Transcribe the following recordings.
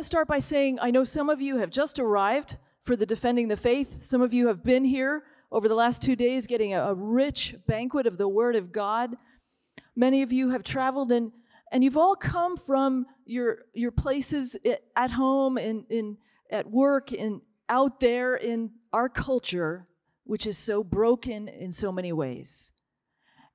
to start by saying, I know some of you have just arrived for the Defending the Faith. Some of you have been here over the last 2 days getting a rich banquet of the Word of God. Many of you have traveled, and you've all come from your places at home, at work, and out there in our culture, which is so broken in so many ways.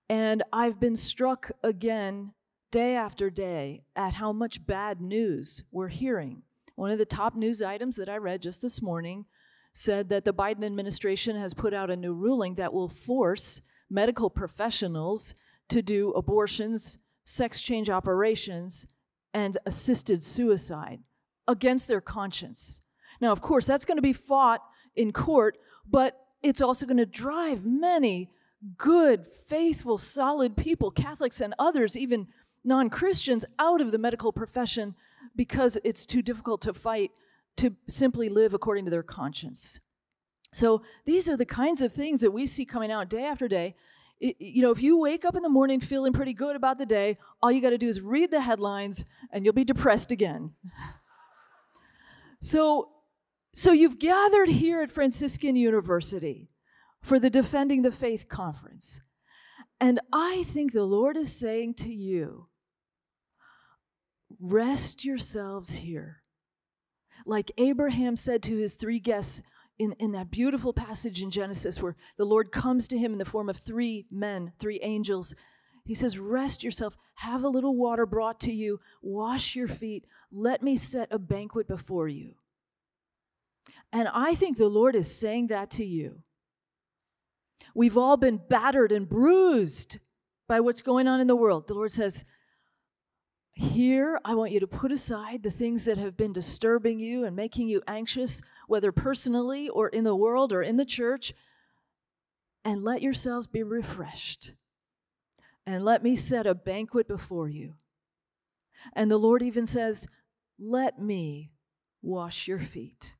And I've been struck again, day after day, at how much bad news we're hearing. One of the top news items that I read just this morning said that the Biden administration has put out a new ruling that will force medical professionals to do abortions, sex change operations, and assisted suicide against their conscience. Now, of course, that's going to be fought in court, but it's also going to drive many good, faithful, solid people, Catholics and others, even non-Christians, out of the medical profession because it's too difficult to fight to simply live according to their conscience. So these are the kinds of things that we see coming out day after day. You know, if you wake up in the morning feeling pretty good about the day, all you got to do is read the headlines and you'll be depressed again. So you've gathered here at Franciscan University for the Defending the Faith Conference. And I think the Lord is saying to you, rest yourselves here. Like Abraham said to his three guests in that beautiful passage in Genesis where the Lord comes to him in the form of three men, three angels. He says, rest yourself, have a little water brought to you, wash your feet, let me set a banquet before you. And I think the Lord is saying that to you. We've all been battered and bruised by what's going on in the world. The Lord says, here, I want you to put aside the things that have been disturbing you and making you anxious, whether personally or in the world or in the church, and let yourselves be refreshed. And let me set a banquet before you. And the Lord even says, let me wash your feet.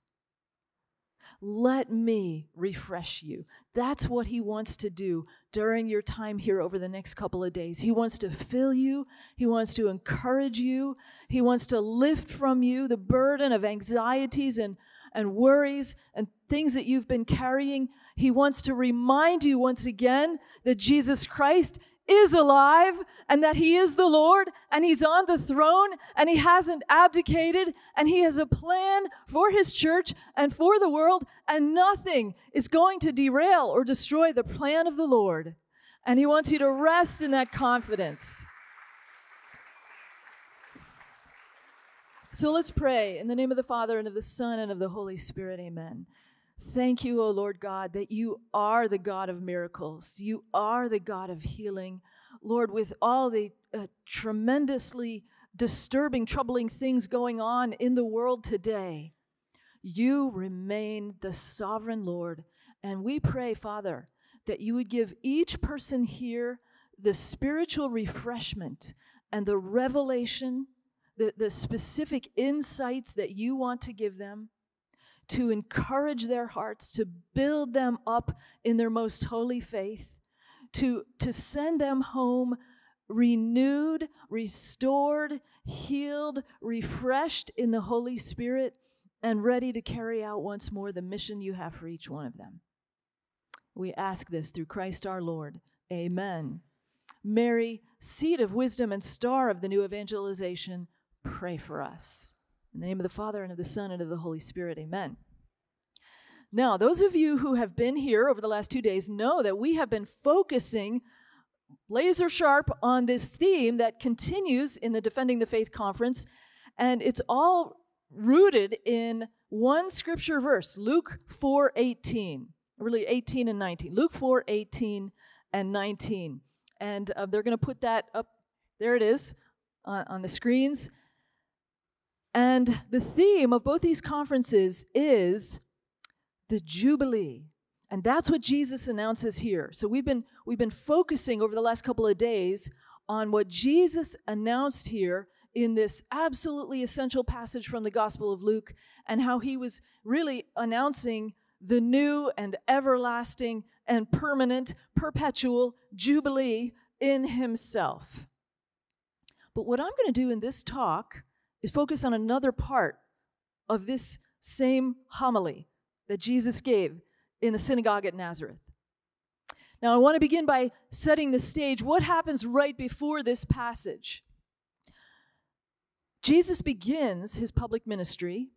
Let me refresh you. That's what he wants to do during your time here over the next couple of days. He wants to fill you. He wants to encourage you. He wants to lift from you the burden of anxieties and worries and things that you've been carrying. He wants to remind you once again that Jesus Christ is alive and that he is the Lord and he's on the throne and he hasn't abdicated and he has a plan for his church and for the world and nothing is going to derail or destroy the plan of the Lord. And he wants you to rest in that confidence. So let's pray in the name of the Father and of the Son and of the Holy Spirit. Amen. Thank you, O Lord God, that you are the God of miracles. You are the God of healing. Lord, with all the tremendously disturbing, troubling things going on in the world today, you remain the sovereign Lord. And we pray, Father, that you would give each person here the spiritual refreshment and the revelation, the specific insights that you want to give them, to encourage their hearts, to build them up in their most holy faith, to send them home renewed, restored, healed, refreshed in the Holy Spirit, and ready to carry out once more the mission you have for each one of them. We ask this through Christ our Lord. Amen. Mary, seat of wisdom and star of the new evangelization, pray for us. In the name of the Father, and of the Son, and of the Holy Spirit, amen. Now, those of you who have been here over the last 2 days know that we have been focusing laser sharp on this theme that continues in the Defending the Faith Conference, and it's all rooted in one scripture verse, Luke 4:18, really 18 and 19. Luke 4:18 and 19. And they're going to put that up, there it is, on the screens. And the theme of both these conferences is the Jubilee. And that's what Jesus announces here. So we've been focusing over the last couple of days on what Jesus announced here in this absolutely essential passage from the Gospel of Luke and how he was really announcing the new and everlasting and permanent, perpetual Jubilee in himself. But what I'm going to do in this talk is focus on another part of this same homily that Jesus gave in the synagogue at Nazareth. Now, I want to begin by setting the stage. What happens right before this passage? Jesus begins his public ministry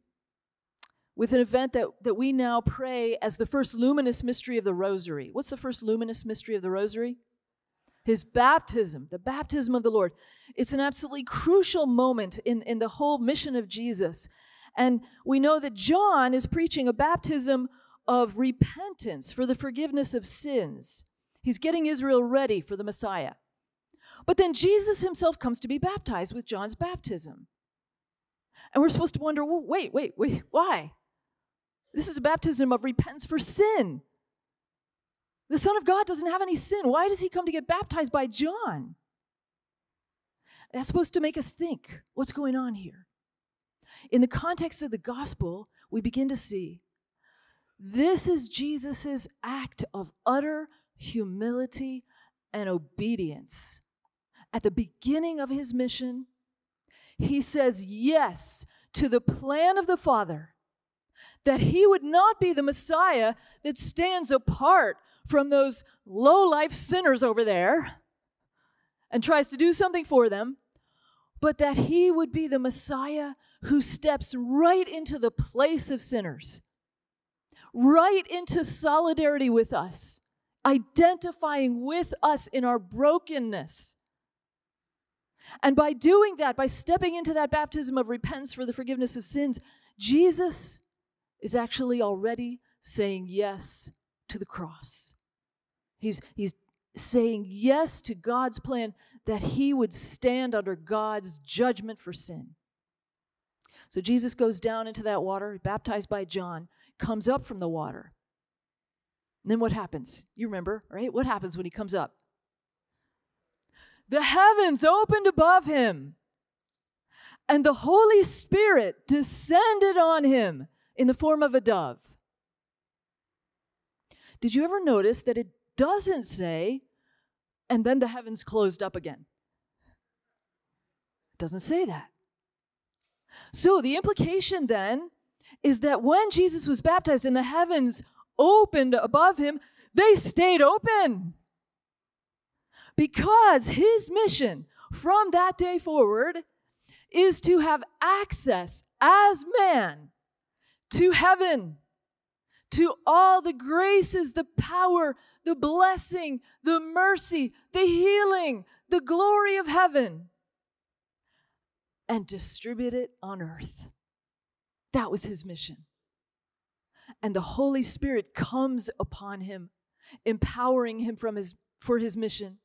with an event that we now pray as the first luminous mystery of the rosary. What's the first luminous mystery of the rosary? His baptism, the baptism of the Lord. It's an absolutely crucial moment in the whole mission of Jesus. And we know that John is preaching a baptism of repentance for the forgiveness of sins. He's getting Israel ready for the Messiah. But then Jesus himself comes to be baptized with John's baptism. And we're supposed to wonder, well, wait, why? This is a baptism of repentance for sin. The Son of God doesn't have any sin. Why does he come to get baptized by John? That's supposed to make us think, what's going on here? In the context of the gospel, we begin to see this is Jesus' act of utter humility and obedience. At the beginning of his mission, he says yes to the plan of the Father, that he would not be the Messiah that stands apart from those low-life sinners over there and tries to do something for them, but that he would be the Messiah who steps right into the place of sinners, right into solidarity with us, identifying with us in our brokenness. And by doing that, by stepping into that baptism of repentance for the forgiveness of sins, Jesus is actually already saying yes to the cross. He's saying yes to God's plan that he would stand under God's judgment for sin. So Jesus goes down into that water, baptized by John, comes up from the water. And then what happens? You remember, right? What happens when he comes up? The heavens opened above him, and the Holy Spirit descended on him in the form of a dove. Did you ever notice that it doesn't say, and then the heavens closed up again? It doesn't say that. So the implication then is that when Jesus was baptized and the heavens opened above him, they stayed open. Because his mission from that day forward is to have access as man to heaven, to all the graces, the power, the blessing, the mercy, the healing, the glory of heaven, and distribute it on earth. That was his mission. And the Holy Spirit comes upon him, empowering him for his mission.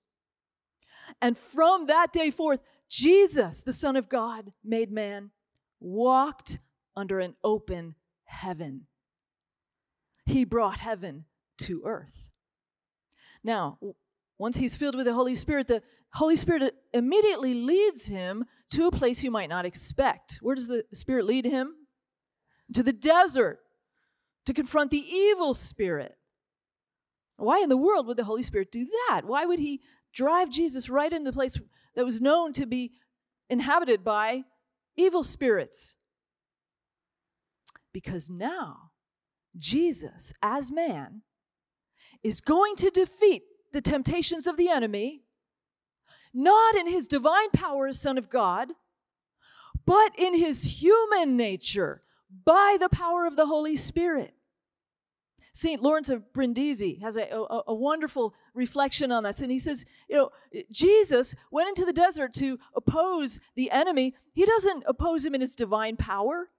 And from that day forth, Jesus, the Son of God, made man, walked under an open heaven. He brought heaven to earth. Now, once he's filled with the Holy Spirit immediately leads him to a place you might not expect. Where does the Spirit lead him? To the desert, to confront the evil spirit. Why in the world would the Holy Spirit do that? Why would he drive Jesus right into the place that was known to be inhabited by evil spirits? Because now, Jesus, as man, is going to defeat the temptations of the enemy, not in his divine power as Son of God, but in his human nature by the power of the Holy Spirit. St. Lawrence of Brindisi has a wonderful reflection on this, and he says, you know, Jesus went into the desert to oppose the enemy. He doesn't oppose him in his divine power.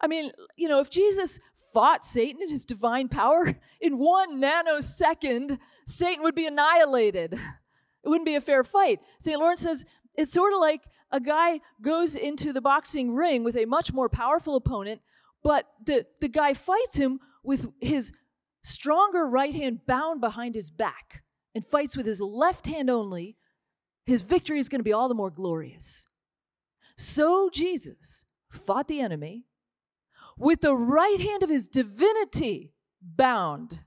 I mean, you know, if Jesus fought Satan in his divine power, in 1 nanosecond, Satan would be annihilated. It wouldn't be a fair fight. St. Lawrence says, it's sort of like a guy goes into the boxing ring with a much more powerful opponent, but the guy fights him with his stronger right hand bound behind his back and fights with his left hand only. His victory is going to be all the more glorious. So Jesus fought the enemy with the right hand of his divinity bound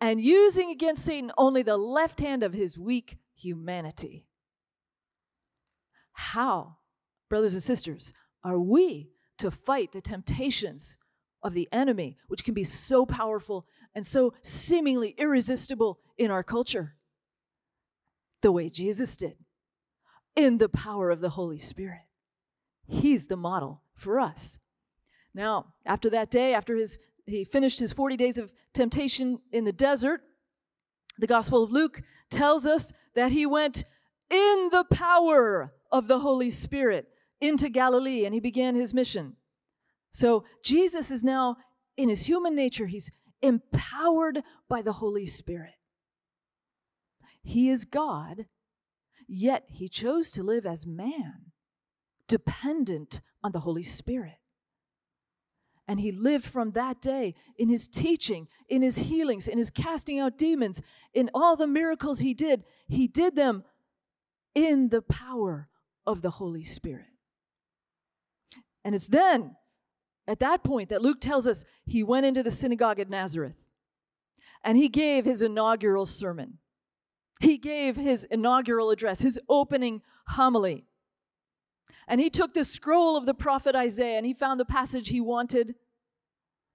and using against Satan only the left hand of his weak humanity. How, brothers and sisters, are we to fight the temptations of the enemy, which can be so powerful and so seemingly irresistible in our culture, the way Jesus did, in the power of the Holy Spirit. He's the model for us. Now, after that day, after he finished his 40 days of temptation in the desert, the Gospel of Luke tells us that he went in the power of the Holy Spirit into Galilee, and he began his mission. So Jesus is now, in his human nature, he's empowered by the Holy Spirit. He is God, yet he chose to live as man, dependent on the Holy Spirit. And he lived from that day in his teaching, in his healings, in his casting out demons, in all the miracles he did them in the power of the Holy Spirit. And it's then, at that point, that Luke tells us he went into the synagogue at Nazareth and he gave his inaugural sermon. He gave his inaugural address, his opening homily. And he took the scroll of the prophet Isaiah and he found the passage he wanted.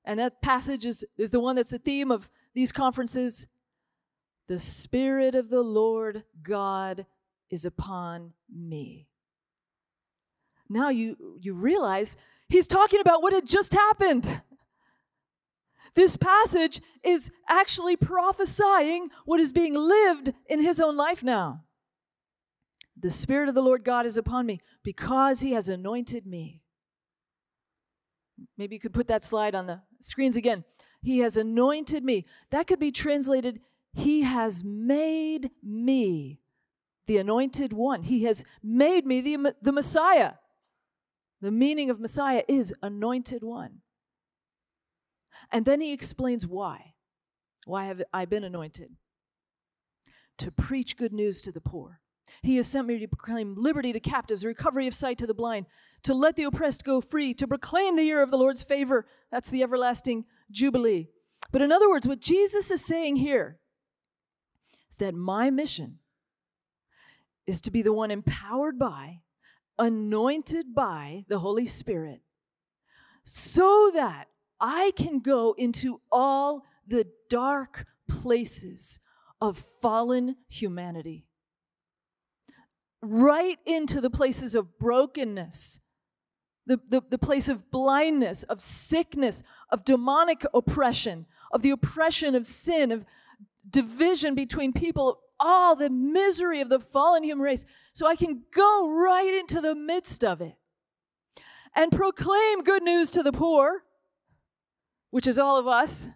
And that passage is the one that's the theme of these conferences. The Spirit of the Lord God is upon me. Now you realize he's talking about what had just happened. This passage is actually prophesying what is being lived in his own life now. The Spirit of the Lord God is upon me because he has anointed me. Maybe you could put that slide on the screens again. He has anointed me. That could be translated, he has made me the anointed one. He has made me the Messiah. The meaning of Messiah is anointed one. And then he explains why. Why have I been anointed? To preach good news to the poor. He has sent me to proclaim liberty to captives, recovery of sight to the blind, to let the oppressed go free, to proclaim the year of the Lord's favor. That's the everlasting jubilee. But in other words, what Jesus is saying here is that my mission is to be the one empowered by, anointed by the Holy Spirit, so that I can go into all the dark places of fallen humanity. Right into the places of brokenness, the place of blindness, of sickness, of demonic oppression, of the oppression of sin, of division between people, all the misery of the fallen human race. So I can go right into the midst of it and proclaim good news to the poor, which is all of us,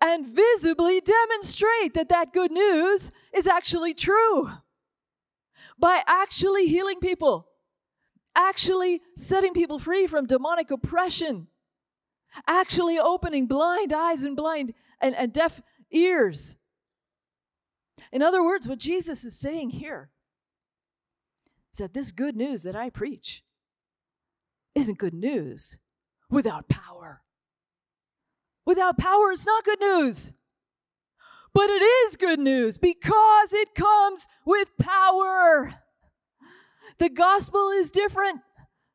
and visibly demonstrate that that good news is actually true. By actually healing people, actually setting people free from demonic oppression, actually opening blind eyes and deaf ears. In other words, what Jesus is saying here is that this good news that I preach isn't good news without power. Without power, it's not good news. But it is good news because it comes with power. The gospel is different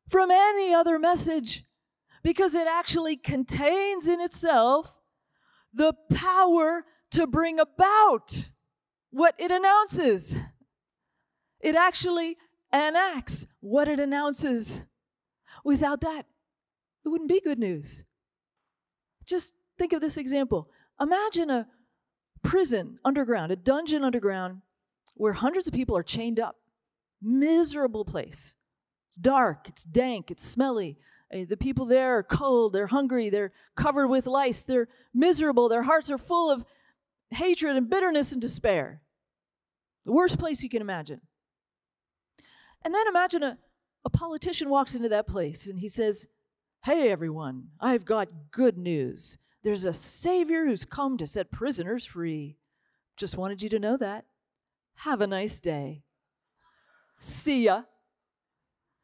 from any other message because it actually contains in itself the power to bring about what it announces. It actually enacts what it announces. Without that, it wouldn't be good news. Just think of this example. Imagine a prison underground, a dungeon underground, where hundreds of people are chained up. Miserable place. It's dark, it's dank, it's smelly. The people there are cold, they're hungry, they're covered with lice, they're miserable, their hearts are full of hatred and bitterness and despair. The worst place you can imagine. And then imagine a politician walks into that place and he says, "Hey everyone, I've got good news. There's a Savior who's come to set prisoners free. Just wanted you to know that. Have a nice day. See ya."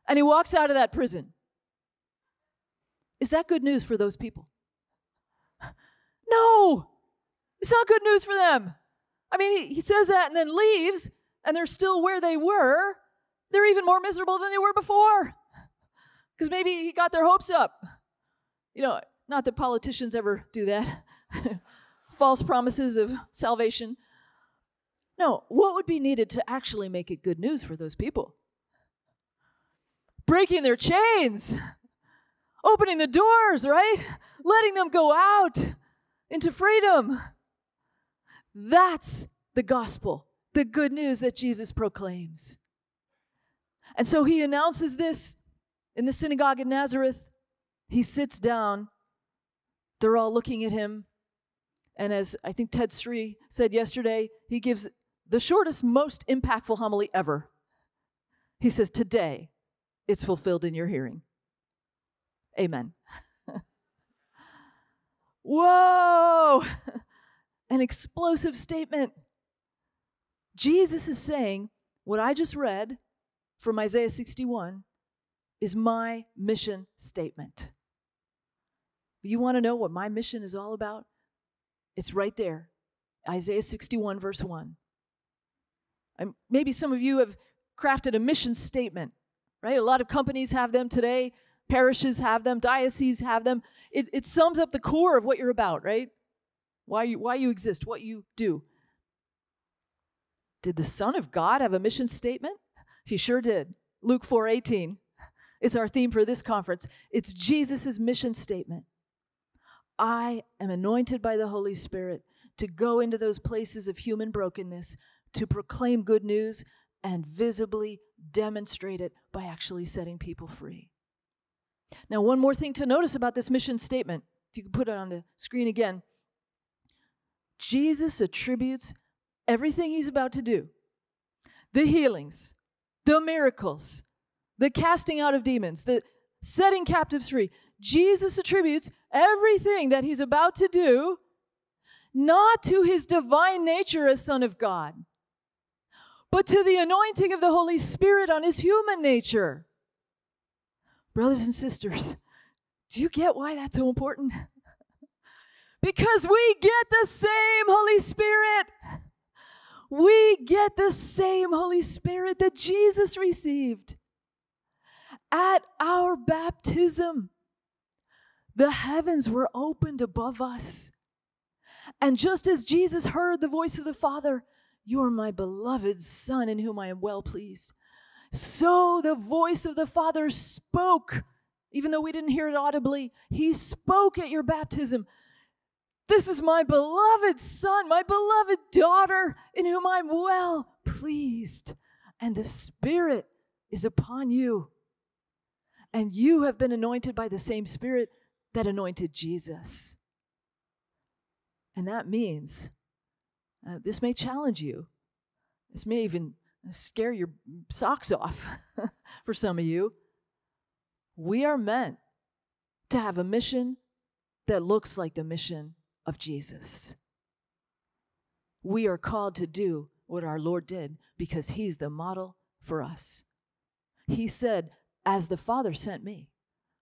And he walks out of that prison. Is that good news for those people? No, it's not good news for them. I mean, he says that and then leaves, and they're still where they were. They're even more miserable than they were before because maybe he got their hopes up. You know, not that politicians ever do that. False promises of salvation. No, what would be needed to actually make it good news for those people? Breaking their chains, opening the doors, right? Letting them go out into freedom. That's the gospel, the good news that Jesus proclaims. And so he announces this in the synagogue in Nazareth. He sits down. They're all looking at him. And as I think Ted Sri said yesterday, he gives the shortest, most impactful homily ever. He says, today it's fulfilled in your hearing. Amen. Whoa! An explosive statement. Jesus is saying, what I just read from Isaiah 61 is my mission statement. You want to know what my mission is all about? It's right there, Isaiah 61, verse 1. Maybe some of you have crafted a mission statement, right? A lot of companies have them today. Parishes have them. Dioceses have them. It sums up the core of what you're about, right? Why you exist, what you do. Did the Son of God have a mission statement? He sure did. Luke 4:18 is our theme for this conference. It's Jesus' mission statement. I am anointed by the Holy Spirit to go into those places of human brokenness, to proclaim good news and visibly demonstrate it by actually setting people free. Now, one more thing to notice about this mission statement, if you could put it on the screen again. Jesus attributes everything he's about to do, the healings, the miracles, the casting out of demons, the setting captives free. Jesus attributes everything that he's about to do not to his divine nature as Son of God, but to the anointing of the Holy Spirit on his human nature. Brothers and sisters, do you get why that's so important? Because we get the same Holy Spirit. We get the same Holy Spirit that Jesus received at our baptism. The heavens were opened above us. And just as Jesus heard the voice of the Father, "You are my beloved Son in whom I am well pleased," so the voice of the Father spoke, even though we didn't hear it audibly. He spoke at your baptism. "This is my beloved Son, my beloved daughter in whom I'm well pleased. And the Spirit is upon you. And you have been anointed by the same Spirit that anointed Jesus." And that means, this may challenge you. This may even scare your socks off for some of you. We are meant to have a mission that looks like the mission of Jesus. We are called to do what our Lord did because he's the model for us. He said, "As the Father sent me,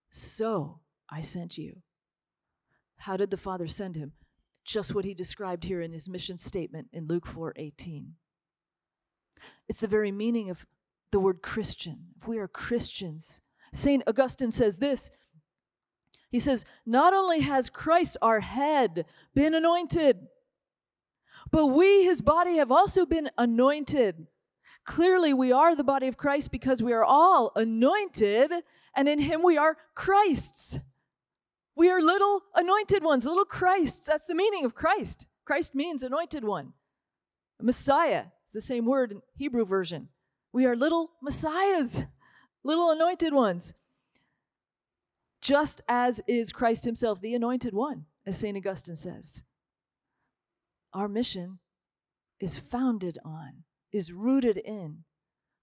so I sent you." How did the Father send him? Just what he described here in his mission statement in Luke 4:18. It's the very meaning of the word Christian. If we are Christians, Saint Augustine says this. He says, "Not only has Christ, our head, been anointed, but we, his body, have also been anointed. Clearly, we are the body of Christ because we are all anointed, and in him we are Christs." We are little anointed ones, little Christs. That's the meaning of Christ. Christ means anointed one. Messiah, the same word in Hebrew version. We are little messiahs, little anointed ones. Just as is Christ himself, the anointed one, as St. Augustine says. Our mission is founded on, is rooted in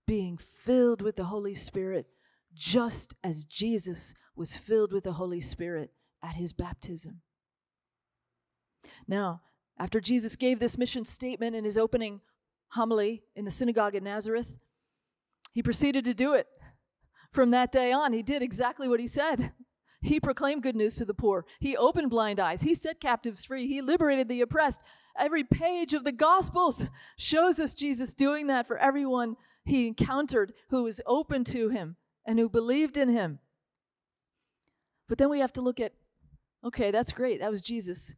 being filled with the Holy Spirit, just as Jesus was filled with the Holy Spirit at his baptism. Now, after Jesus gave this mission statement in his opening homily in the synagogue at Nazareth, he proceeded to do it. From that day on, he did exactly what he said. He proclaimed good news to the poor. He opened blind eyes. He set captives free. He liberated the oppressed. Every page of the Gospels shows us Jesus doing that for everyone he encountered who was open to him and who believed in him. But then we have to look at, okay, that's great. That was Jesus.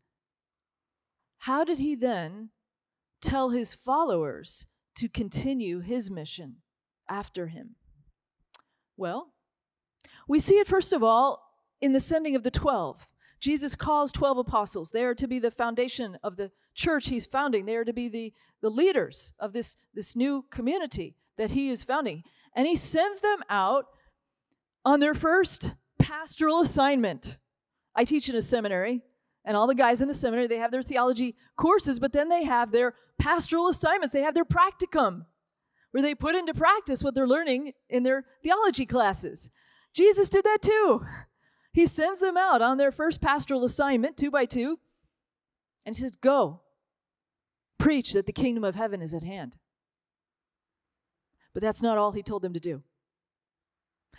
How did he then tell his followers to continue his mission after him? Well, we see it, first of all, in the sending of the 12. Jesus calls 12 apostles. They are to be the foundation of the church he's founding. They are to be the leaders of this new community that he is founding. And he sends them out on their first pastoral assignment. I teach in a seminary, and all the guys in the seminary, they have their theology courses, but then they have their pastoral assignments. They have their practicum, where they put into practice what they're learning in their theology classes. Jesus did that too. He sends them out on their first pastoral assignment, 2 by 2, and he says, go, preach that the kingdom of heaven is at hand. But that's not all he told them to do.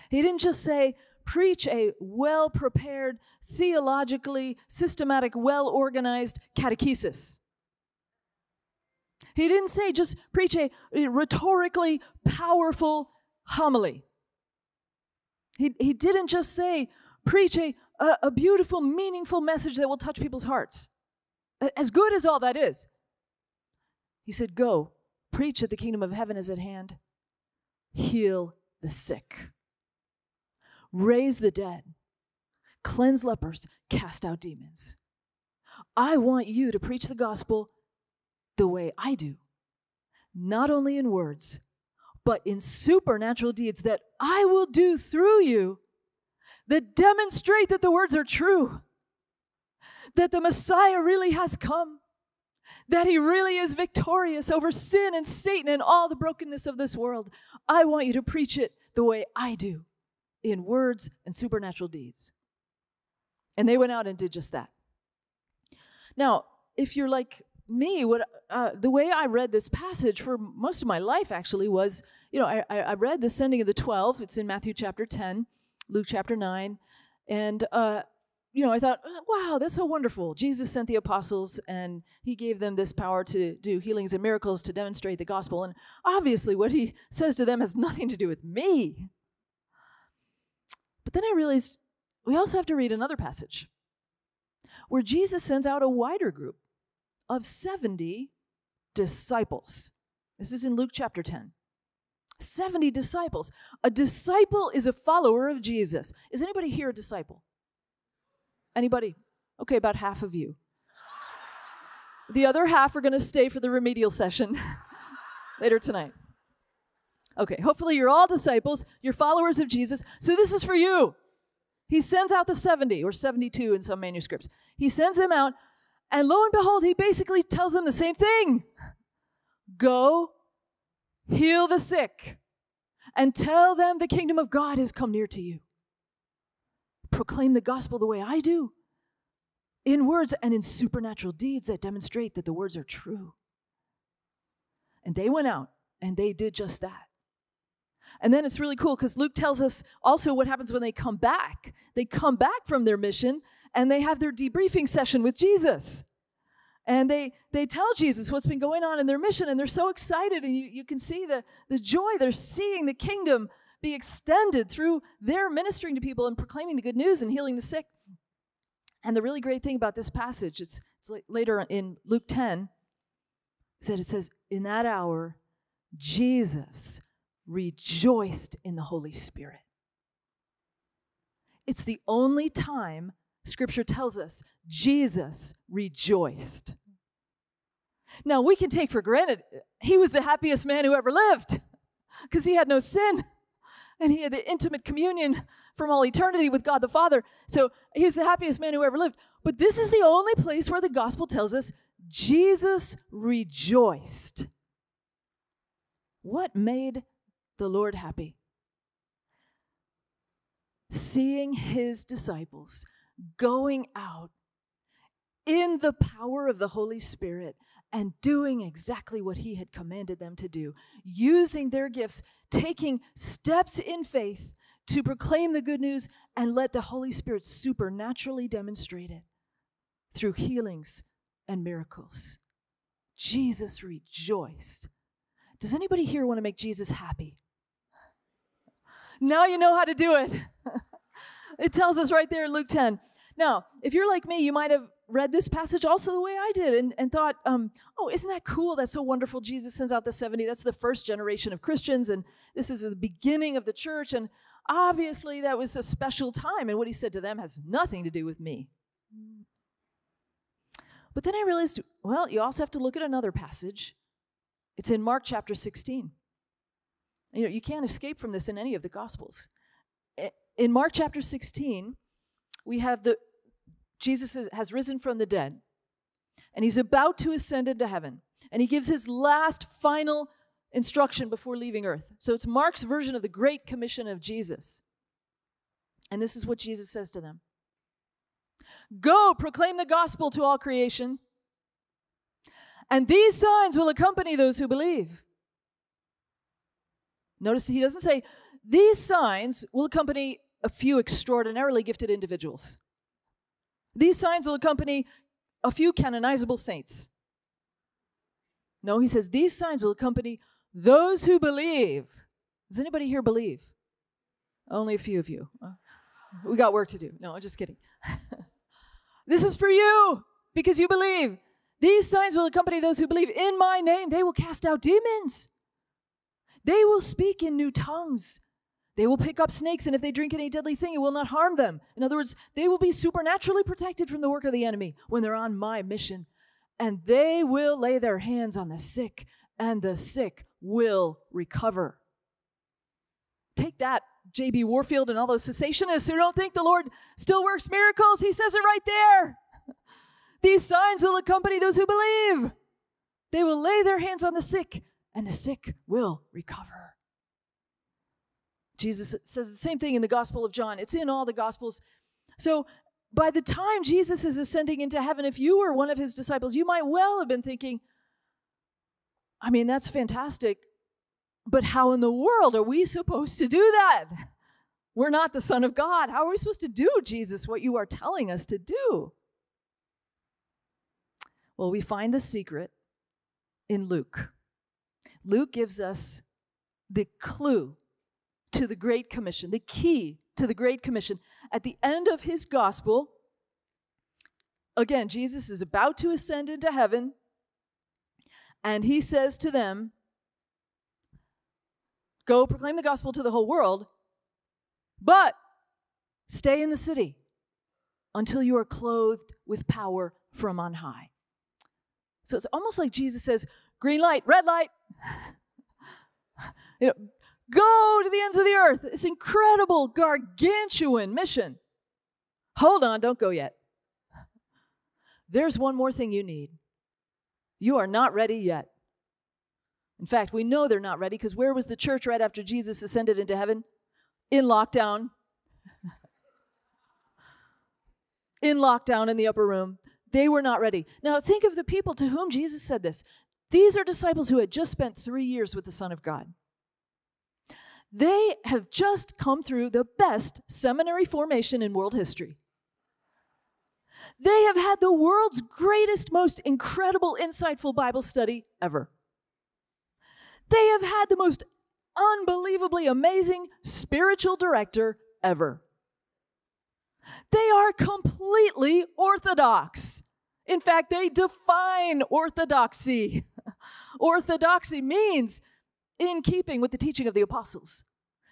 He didn't just say, preach a well-prepared, theologically systematic, well-organized catechesis. He didn't say just preach a rhetorically powerful homily. He didn't just say, preach a beautiful, meaningful message that will touch people's hearts. As good as all that is. He said, go, preach that the kingdom of heaven is at hand. Heal the sick. Raise the dead. Cleanse lepers. Cast out demons. I want you to preach the gospel the way I do. Not only in words, but in supernatural deeds that I will do through you that demonstrate that the words are true, that the Messiah really has come, that he really is victorious over sin and Satan and all the brokenness of this world. I want you to preach it the way I do, in words and supernatural deeds. And they went out and did just that. Now, if you're like me, the way I read this passage for most of my life actually was, I read the sending of the 12. It's in Matthew chapter 10, Luke chapter 9. And, I thought, wow, that's so wonderful. Jesus sent the apostles and he gave them this power to do healings and miracles to demonstrate the gospel. And obviously what he says to them has nothing to do with me. But then I realized we also have to read another passage where Jesus sends out a wider group of 70 disciples. This is in Luke chapter 10. 70 disciples. A disciple is a follower of Jesus. Is anybody here a disciple? Anybody? Okay, about half of you. The other half are going to stay for the remedial session later tonight. Okay, hopefully you're all disciples, you're followers of Jesus. So this is for you. He sends out the 70, or 72 in some manuscripts. He sends them out, and lo and behold, he basically tells them the same thing. Go, heal the sick, and tell them the kingdom of God has come near to you. Proclaim the gospel the way I do, in words and in supernatural deeds that demonstrate that the words are true. And they went out, and they did just that. And then it's really cool because Luke tells us also what happens when they come back. They come back from their mission and they have their debriefing session with Jesus. And they tell Jesus what's been going on in their mission, and they're so excited, and you can see the joy. They're seeing the kingdom be extended through their ministering to people and proclaiming the good news and healing the sick. And the really great thing about this passage, it's later in Luke 10, is that it says, in that hour, Jesus rejoiced in the Holy Spirit. It's the only time Scripture tells us Jesus rejoiced. Now, we can take for granted he was the happiest man who ever lived because he had no sin and he had the intimate communion from all eternity with God the Father. So he's the happiest man who ever lived. But this is the only place where the gospel tells us Jesus rejoiced. What made the Lord happy? Seeing his disciples going out in the power of the Holy Spirit and doing exactly what he had commanded them to do, using their gifts, taking steps in faith to proclaim the good news and let the Holy Spirit supernaturally demonstrate it through healings and miracles. Jesus rejoiced. Does anybody here want to make Jesus happy? Now you know how to do it. It tells us right there in Luke 10. Now, if you're like me, you might have read this passage also the way I did and thought, oh, isn't that cool? That's so wonderful. Jesus sends out the 70. That's the first generation of Christians, and this is the beginning of the church. And obviously, that was a special time, and what he said to them has nothing to do with me. But then I realized, well, you also have to look at another passage. It's in Mark chapter 16. You know, you can't escape from this in any of the Gospels. In Mark chapter 16, we have Jesus has risen from the dead, and he's about to ascend into heaven, and he gives his last final instruction before leaving earth. So it's Mark's version of the Great Commission of Jesus. And this is what Jesus says to them. Go, proclaim the gospel to all creation, and these signs will accompany those who believe. Notice he doesn't say, these signs will accompany a few extraordinarily gifted individuals. These signs will accompany a few canonizable saints. No, he says, these signs will accompany those who believe. Does anybody here believe? Only a few of you. We got work to do. No, I'm just kidding. This is for you because you believe. These signs will accompany those who believe in my name. They will cast out demons. They will speak in new tongues. They will pick up snakes, and if they drink any deadly thing, it will not harm them. In other words, they will be supernaturally protected from the work of the enemy when they're on my mission. And they will lay their hands on the sick, and the sick will recover. Take that, J.B. Warfield and all those cessationists who don't think the Lord still works miracles. He says it right there. These signs will accompany those who believe. They will lay their hands on the sick, and the sick will recover. Jesus says the same thing in the Gospel of John. It's in all the Gospels. So by the time Jesus is ascending into heaven, if you were one of his disciples, you might well have been thinking, I mean, that's fantastic, but how in the world are we supposed to do that? We're not the Son of God. How are we supposed to do, Jesus, what you are telling us to do? Well, we find the secret in Luke. Luke gives us the clue to the Great Commission, the key to the Great Commission. At the end of his gospel, again, Jesus is about to ascend into heaven, and he says to them, go proclaim the gospel to the whole world, but stay in the city until you are clothed with power from on high. So it's almost like Jesus says, green light, red light. You know, go to the ends of the earth. This incredible, gargantuan mission. Hold on, don't go yet. There's one more thing you need. You are not ready yet. In fact, we know they're not ready because where was the church right after Jesus ascended into heaven? In lockdown. In lockdown in the upper room. They were not ready. Now think of the people to whom Jesus said this. These are disciples who had just spent 3 years with the Son of God. They have just come through the best seminary formation in world history. They have had the world's greatest, most incredible, insightful Bible study ever. They have had the most unbelievably amazing spiritual director ever. They are completely orthodox. In fact, they define orthodoxy. Orthodoxy means in keeping with the teaching of the apostles.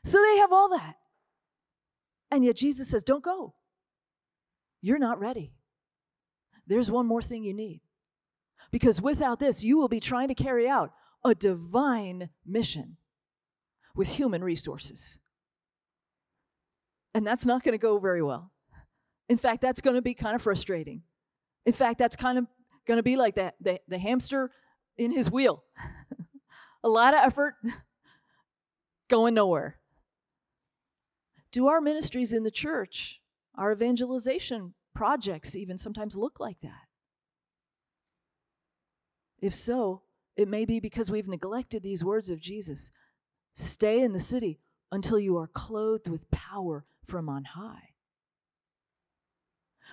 So they have all that. And yet Jesus says, don't go. You're not ready. There's one more thing you need. Because without this, you will be trying to carry out a divine mission with human resources. And that's not going to go very well. In fact, that's going to be kind of frustrating. In fact, that's kind of going to be like the hamster in his wheel. A lot of effort, going nowhere. Do our ministries in the church, our evangelization projects even sometimes look like that? If so, it may be because we've neglected these words of Jesus. Stay in the city until you are clothed with power from on high.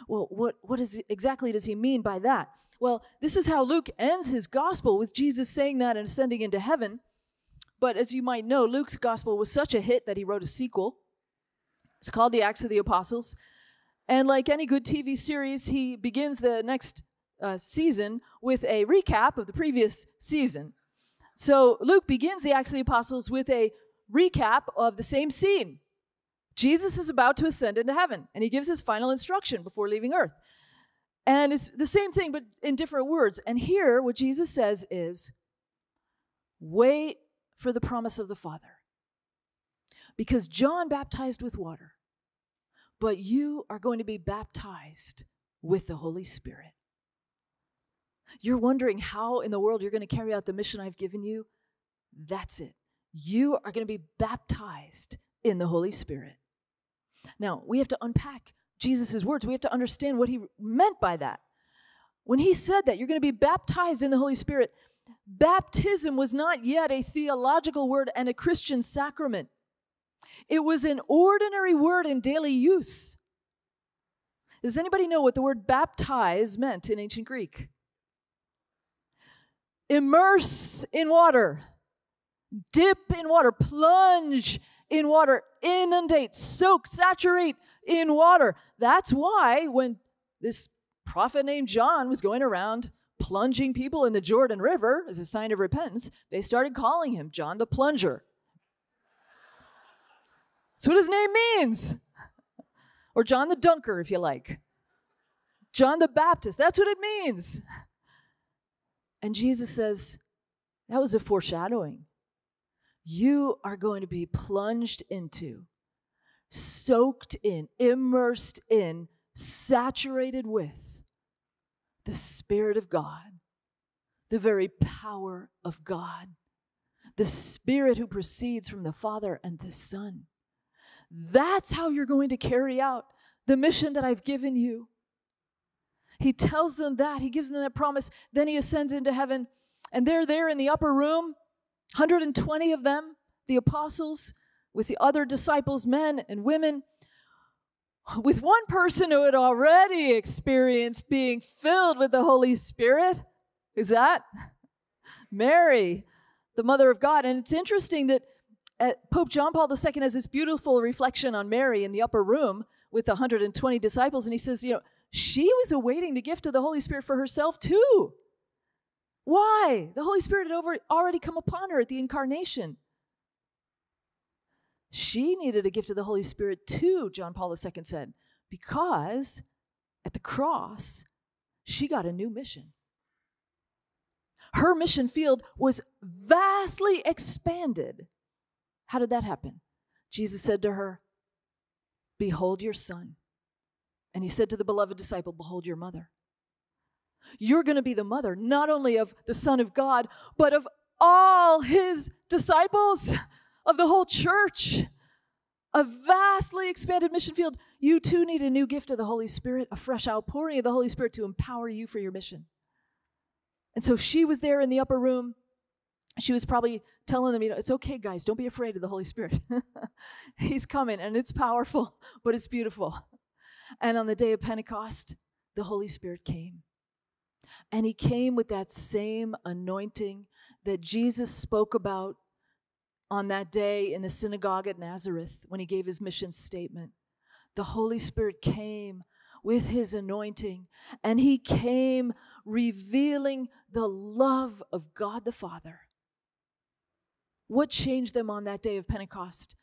Well, what exactly does he mean by that? Well, this is how Luke ends his gospel, with Jesus saying that and ascending into heaven. But as you might know, Luke's gospel was such a hit that he wrote a sequel. It's called the Acts of the Apostles. And like any good TV series, he begins the next season with a recap of the previous season. So Luke begins the Acts of the Apostles with a recap of the same scene. Jesus is about to ascend into heaven, and he gives his final instruction before leaving earth. And it's the same thing, but in different words. And here, what Jesus says is, wait for the promise of the Father. Because John baptized with water, but you are going to be baptized with the Holy Spirit. You're wondering how in the world you're going to carry out the mission I've given you? That's it. You are going to be baptized in the Holy Spirit. Now, we have to unpack Jesus' words. We have to understand what he meant by that. When he said that, you're going to be baptized in the Holy Spirit, baptism was not yet a theological word and a Christian sacrament. It was an ordinary word in daily use. Does anybody know what the word baptize meant in ancient Greek? Immerse in water, dip in water, plunge in water, inundate, soak, saturate in water. That's why when this prophet named John was going around plunging people in the Jordan River as a sign of repentance, they started calling him John the Plunger. That's what his name means. Or John the Dunker, if you like. John the Baptist, that's what it means. And Jesus says, that was a foreshadowing. You are going to be plunged into, soaked in, immersed in, saturated with the Spirit of God, the very power of God, the Spirit who proceeds from the Father and the Son. That's how you're going to carry out the mission that I've given you. He tells them that. He gives them that promise. Then he ascends into heaven, and they're there in the upper room, 120 of them, the apostles, with the other disciples, men and women, with one person who had already experienced being filled with the Holy Spirit. Who's that? Mary, the mother of God. And it's interesting that Pope John Paul II has this beautiful reflection on Mary in the upper room with the 120 disciples, and he says, you know, she was awaiting the gift of the Holy Spirit for herself too. Why? The Holy Spirit had already come upon her at the incarnation. She needed a gift of the Holy Spirit too, John Paul II said, because at the cross, she got a new mission. Her mission field was vastly expanded. How did that happen? Jesus said to her, behold your son. And he said to the beloved disciple, behold your mother. You're going to be the mother, not only of the Son of God, but of all his disciples, of the whole church. A vastly expanded mission field. You too need a new gift of the Holy Spirit, a fresh outpouring of the Holy Spirit to empower you for your mission. And so she was there in the upper room. She was probably telling them, you know, it's okay, guys, don't be afraid of the Holy Spirit. He's coming, and it's powerful, but it's beautiful. And on the day of Pentecost, the Holy Spirit came. And he came with that same anointing that Jesus spoke about on that day in the synagogue at Nazareth when he gave his mission statement. The Holy Spirit came with his anointing, and he came revealing the love of God the Father. What changed them on that day of Pentecost?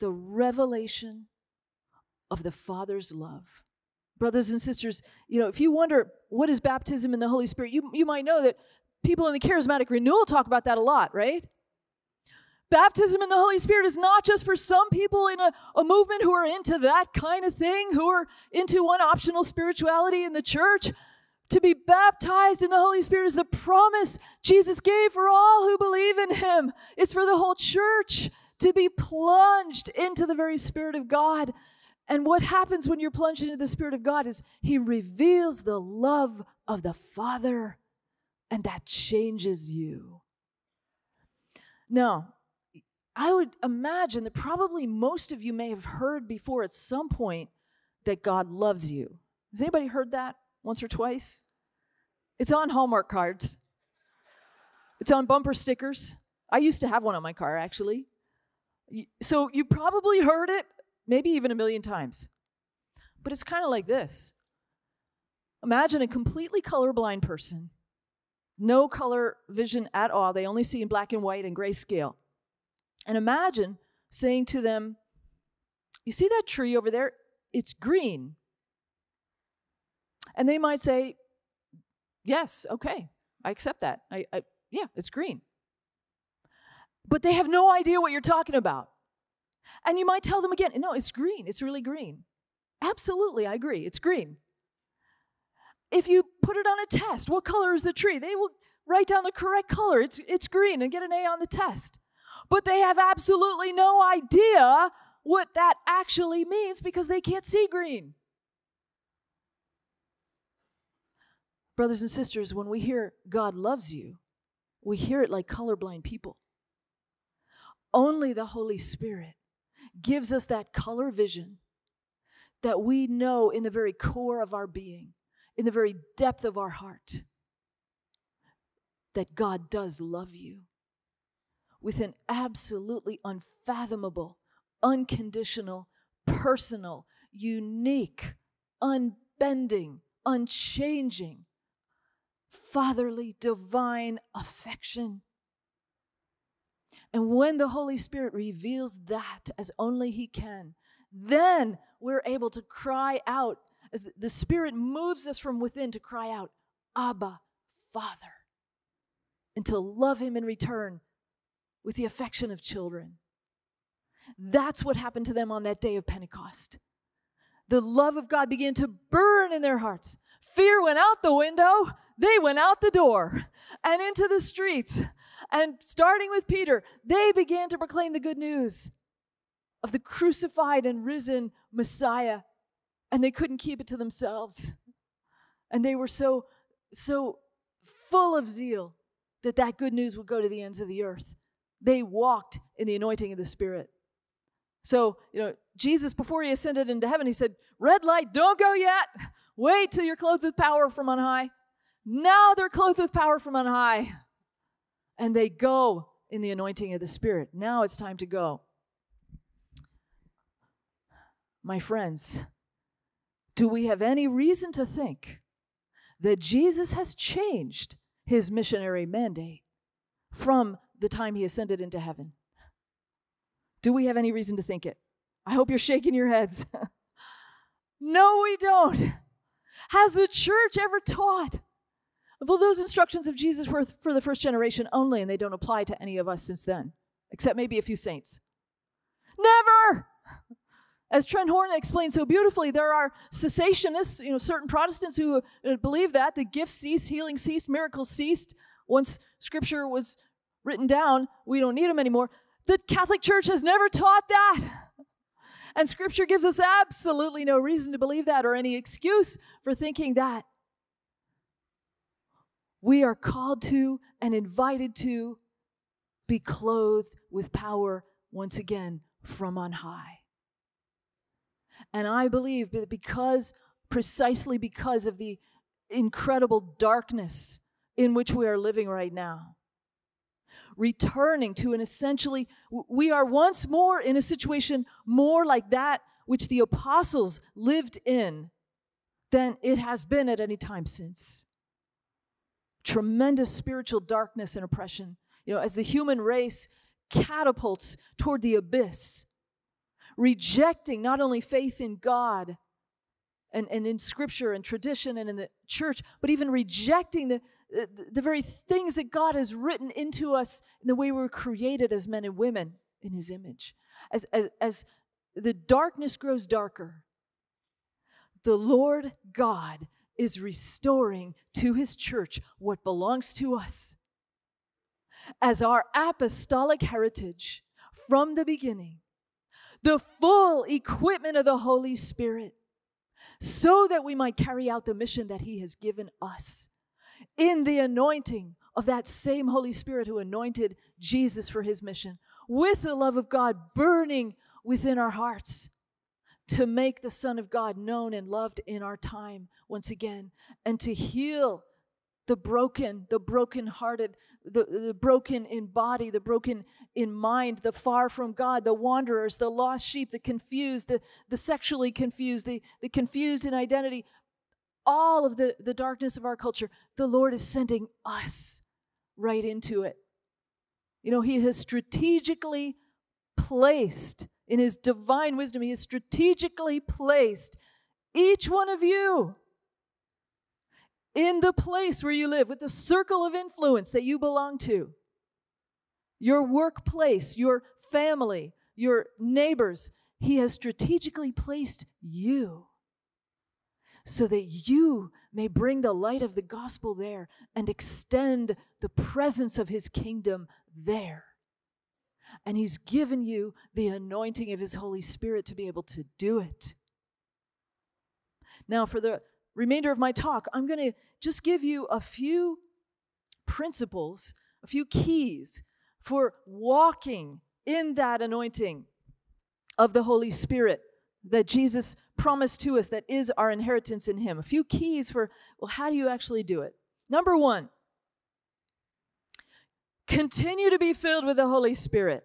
The revelation of the Father's love. Brothers and sisters, you know, if you wonder what is baptism in the Holy Spirit, you might know that people in the Charismatic Renewal talk about that a lot, right? Baptism in the Holy Spirit is not just for some people in a movement who are into that kind of thing, who are into unoptional spirituality in the church. To be baptized in the Holy Spirit is the promise Jesus gave for all who believe in him. It's for the whole church to be plunged into the very Spirit of God. And what happens when you're plunged into the Spirit of God is he reveals the love of the Father, and that changes you. Now, I would imagine that probably most of you may have heard before at some point that God loves you. Has anybody heard that? Once or twice? It's on Hallmark cards. It's on bumper stickers. I used to have one on my car, actually. So you probably heard it maybe even a million times. But it's kind of like this. Imagine a completely colorblind person, no color vision at all. They only see in black and white and grayscale. And imagine saying to them, you see that tree over there? It's green. And they might say, yes, okay, I accept that. Yeah, it's green. But they have no idea what you're talking about. And you might tell them again, no, it's green. It's really green. Absolutely, I agree. It's green. If you put it on a test, what color is the tree? They will write down the correct color. It's green, and get an A on the test. But they have absolutely no idea what that actually means because they can't see green. Brothers and sisters, when we hear God loves you, we hear it like colorblind people. Only the Holy Spirit gives us that color vision that we know in the very core of our being, in the very depth of our heart, that God does love you with an absolutely unfathomable, unconditional, personal, unique, unbending, unchanging, fatherly, divine affection. And when the Holy Spirit reveals that as only He can, then we're able to cry out, as the Spirit moves us from within to cry out, Abba, Father, and to love Him in return with the affection of children. That's what happened to them on that day of Pentecost. The love of God began to burn in their hearts. Fear went out the window. They went out the door and into the streets. And starting with Peter, they began to proclaim the good news of the crucified and risen Messiah. And they couldn't keep it to themselves. And they were so full of zeal that that good news would go to the ends of the earth. They walked in the anointing of the Spirit. So, Jesus, before He ascended into heaven, He said, red light, don't go yet. Wait till you're clothed with power from on high. Now they're clothed with power from on high. And they go in the anointing of the Spirit. Now it's time to go. My friends, do we have any reason to think that Jesus has changed His missionary mandate from the time He ascended into heaven? Do we have any reason to think it? I hope you're shaking your heads. No, we don't. Has the church ever taught? Well, those instructions of Jesus were for the first generation only, and they don't apply to any of us since then, except maybe a few saints. Never! As Trent Horn explained so beautifully, there are cessationists, certain Protestants who believe that the gifts ceased, healing ceased, miracles ceased. Once Scripture was written down, we don't need them anymore. The Catholic Church has never taught that. And Scripture gives us absolutely no reason to believe that or any excuse for thinking that. We are called to and invited to be clothed with power once again from on high. And I believe that precisely because of the incredible darkness in which we are living right now, returning to we are once more in a situation more like that which the apostles lived in than it has been at any time since. Tremendous spiritual darkness and oppression, as the human race catapults toward the abyss, rejecting not only faith in God and in Scripture and tradition and in the church, but even rejecting the very things that God has written into us in the way we were created as men and women in His image. As the darkness grows darker, the Lord God is restoring to His church what belongs to us as our apostolic heritage from the beginning, the full equipment of the Holy Spirit, so that we might carry out the mission that He has given us in the anointing of that same Holy Spirit who anointed Jesus for His mission, with the love of God burning within our hearts to make the Son of God known and loved in our time once again, and to heal the broken, the brokenhearted, the broken in body, the broken in mind, the far from God, the wanderers, the lost sheep, the confused, the sexually confused, the confused in identity, all of the darkness of our culture. The Lord is sending us right into it. You know, He has strategically placed, in His divine wisdom, He has strategically placed each one of you in the place where you live, with the circle of influence that you belong to. Your workplace, your family, your neighbors, He has strategically placed you so that you may bring the light of the gospel there and extend the presence of His kingdom there. And He's given you the anointing of His Holy Spirit to be able to do it. Now, for the remainder of my talk, I'm going to just give you a few principles, a few keys for walking in that anointing of the Holy Spirit that Jesus promised to us, that is our inheritance in Him. A few keys for, well, how do you actually do it? Number one, continue to be filled with the Holy Spirit.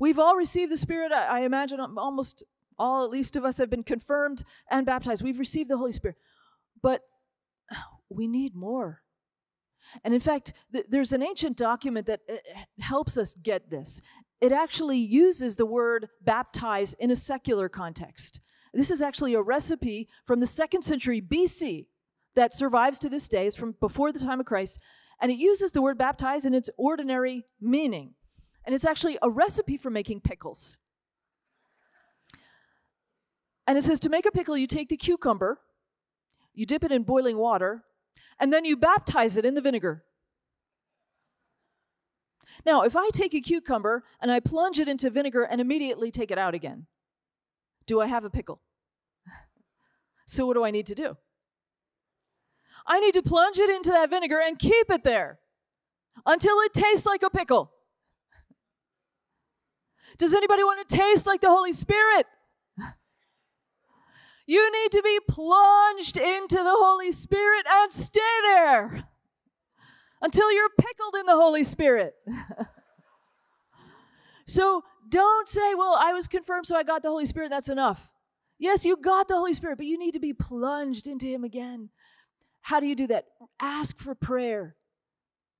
We've all received the Spirit. I imagine almost all, at least of us, have been confirmed and baptized. We've received the Holy Spirit. But we need more. And in fact, there's an ancient document that helps us get this. It actually uses the word baptize in a secular context. This is actually a recipe from the 2nd century BC that survives to this day. It's from before the time of Christ. And it uses the word baptize in its ordinary meaning. And it's actually a recipe for making pickles. And it says, to make a pickle, you take the cucumber, you dip it in boiling water, and then you baptize it in the vinegar. Now, if I take a cucumber and I plunge it into vinegar and immediately take it out again, do I have a pickle? So what do I need to do? I need to plunge it into that vinegar and keep it there until it tastes like a pickle. Does anybody want to taste like the Holy Spirit? You need to be plunged into the Holy Spirit and stay there until you're pickled in the Holy Spirit. So don't say, well, I was confirmed, so I got the Holy Spirit, that's enough. Yes, you got the Holy Spirit, but you need to be plunged into Him again. How do you do that? Ask for prayer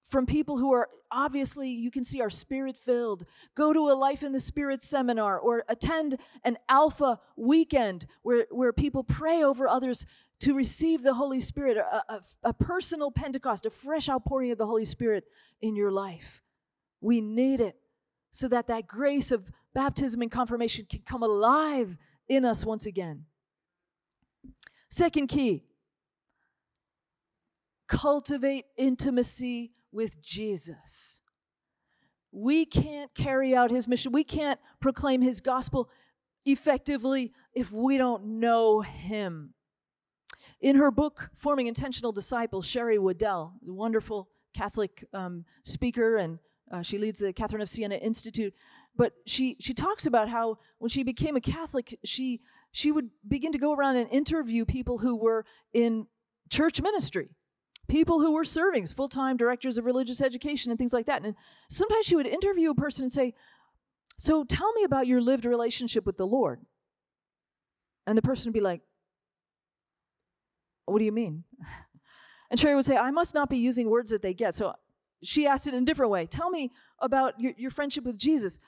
from people who are, obviously, you can see, are Spirit-filled. Go to a Life in the Spirit seminar or attend an Alpha weekend where people pray over others to receive the Holy Spirit, a personal Pentecost, a fresh outpouring of the Holy Spirit in your life. We need it so that that grace of baptism and confirmation can come alive in us once again. Second key. Cultivate intimacy with Jesus. We can't carry out His mission. We can't proclaim His gospel effectively if we don't know Him. In her book, Forming Intentional Disciples, Sherry Woodell, the wonderful Catholic speaker, and she leads the Catherine of Siena Institute, but she talks about how when she became a Catholic, she would begin to go around and interview people who were in church ministry. People who were serving, full-time directors of religious education and things like that. And sometimes she would interview a person and say, so tell me about your lived relationship with the Lord. And the person would be like, what do you mean? And Sherry would say, I must not be using words that they get. So she asked it in a different way. Tell me about your friendship with Jesus.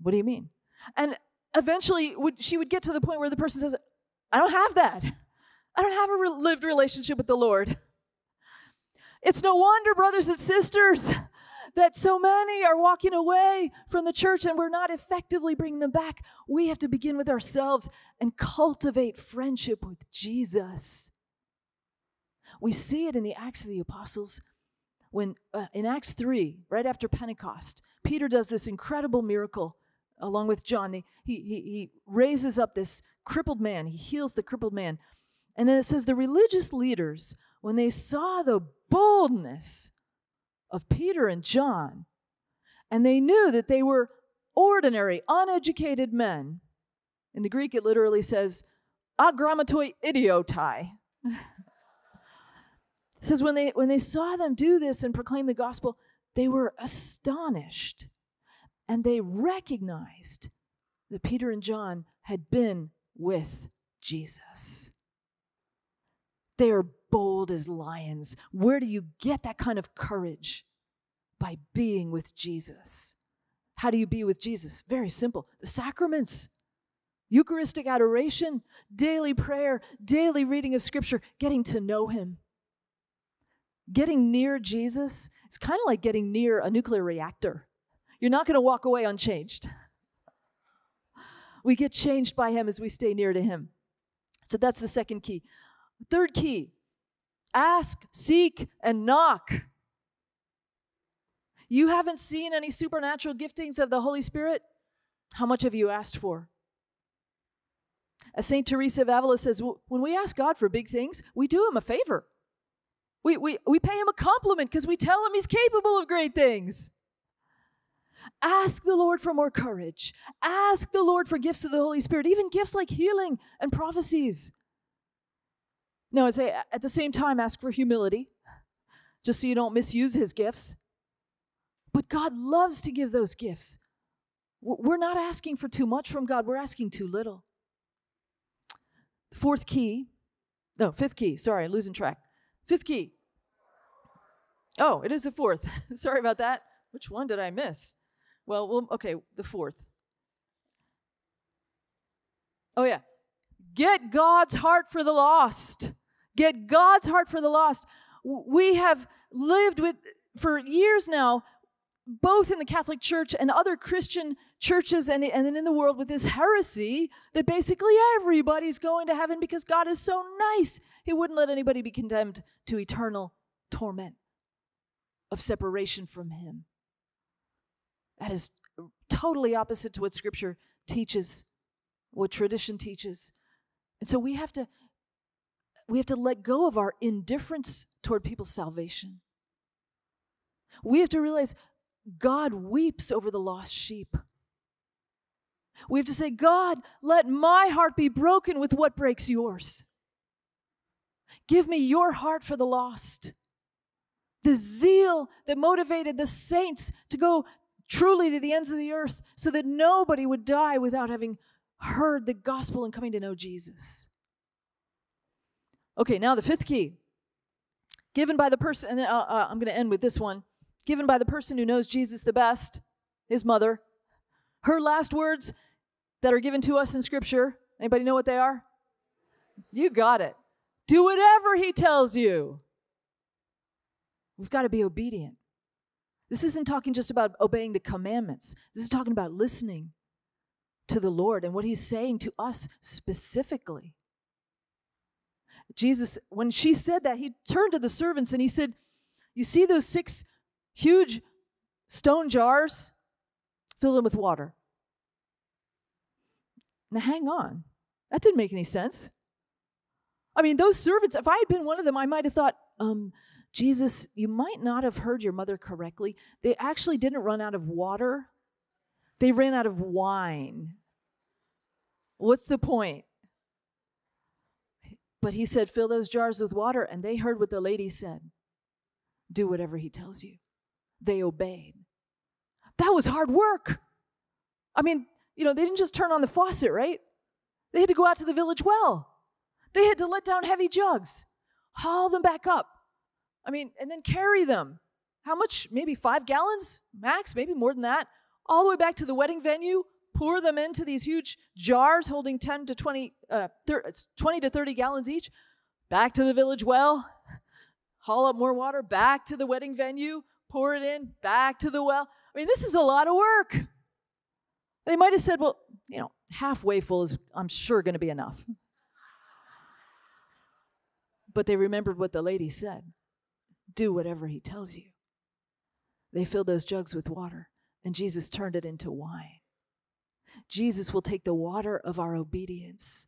What do you mean? And eventually she would get to the point where the person says, I don't have that. I don't have a lived relationship with the Lord. It's no wonder, brothers and sisters, that so many are walking away from the church and we're not effectively bringing them back. We have to begin with ourselves and cultivate friendship with Jesus. We see it in the Acts of the Apostles when in Acts 3, right after Pentecost, Peter does this incredible miracle along with John. He raises up this crippled man. He heals the crippled man. And then it says the religious leaders, when they saw the boldness of Peter and John, and they knew that they were ordinary, uneducated men. In the Greek, it literally says, agrammatoi idiotai. It says when they saw them do this and proclaim the gospel, they were astonished, and they recognized that Peter and John had been with Jesus. They are bold as lions. Where do you get that kind of courage? By being with Jesus. How do you be with Jesus? Very simple. The sacraments, Eucharistic adoration, daily prayer, daily reading of Scripture, getting to know him. Getting near Jesus is kind of like getting near a nuclear reactor. You're not going to walk away unchanged. We get changed by him as we stay near to him. So that's the second key. Third key, ask, seek, and knock. You haven't seen any supernatural giftings of the Holy Spirit? How much have you asked for? As St. Teresa of Avila says, when we ask God for big things, we do him a favor. We pay him a compliment because we tell him he's capable of great things. Ask the Lord for more courage. Ask the Lord for gifts of the Holy Spirit, even gifts like healing and prophecies. No, I say at the same time, ask for humility, just so you don't misuse his gifts. But God loves to give those gifts. We're not asking for too much from God. We're asking too little. Fifth key. Oh, it is the fourth. Sorry about that. Which one did I miss? Well, okay, the fourth. Oh, yeah. Get God's heart for the lost. Get God's heart for the lost. We have lived with, for years now, both in the Catholic Church and other Christian churches and in the world with this heresy that basically everybody's going to heaven because God is so nice. He wouldn't let anybody be condemned to eternal torment of separation from him. That is totally opposite to what Scripture teaches, what tradition teaches. And so we have to let go of our indifference toward people's salvation. We have to realize God weeps over the lost sheep. We have to say, God, let my heart be broken with what breaks yours. Give me your heart for the lost. The zeal that motivated the saints to go truly to the ends of the earth so that nobody would die without having heard the gospel and coming to know Jesus. Okay, now the fifth key. Given by the person, and I'm going to end with this one. Given by the person who knows Jesus the best, his mother. Her last words that are given to us in Scripture, anybody know what they are? You got it. Do whatever he tells you. We've got to be obedient. This isn't talking just about obeying the commandments. This is talking about listening to the Lord and what he's saying to us specifically. Jesus, when she said that, he turned to the servants and he said, you see those 6 huge stone jars, fill them with water. Now, hang on. That didn't make any sense. I mean, those servants, if I had been one of them, I might have thought, Jesus, you might not have heard your mother correctly. They actually didn't run out of water. They ran out of wine. What's the point? But he said, fill those jars with water, and they heard what the lady said. Do whatever he tells you. They obeyed. That was hard work. I mean, they didn't just turn on the faucet, right? They had to go out to the village well. They had to let down heavy jugs, haul them back up. I mean, and then carry them. How much? Maybe 5 gallons max, maybe more than that. All the way back to the wedding venue, pour them into these huge jars holding 10 to 20, 20 to 30 gallons each. Back to the village well. Haul up more water, back to the wedding venue, pour it in, back to the well. I mean, this is a lot of work. They might have said, well, halfway full is, I'm sure, going to be enough. But they remembered what the lady said. Do whatever he tells you. They filled those jugs with water, and Jesus turned it into wine. Jesus will take the water of our obedience,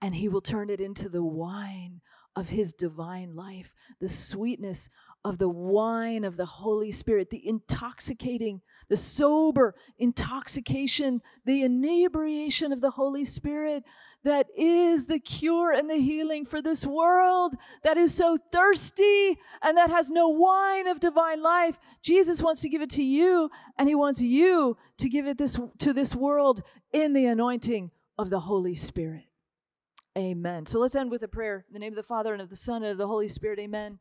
and he will turn it into the wine of his divine life, the sweetness of the wine of the Holy Spirit, the intoxicating, the sober intoxication, the inebriation of the Holy Spirit that is the cure and the healing for this world that is so thirsty and that has no wine of divine life. Jesus wants to give it to you, and he wants you to give it to this world in the anointing of the Holy Spirit. Amen. So let's end with a prayer. In the name of the Father, and of the Son, and of the Holy Spirit. Amen.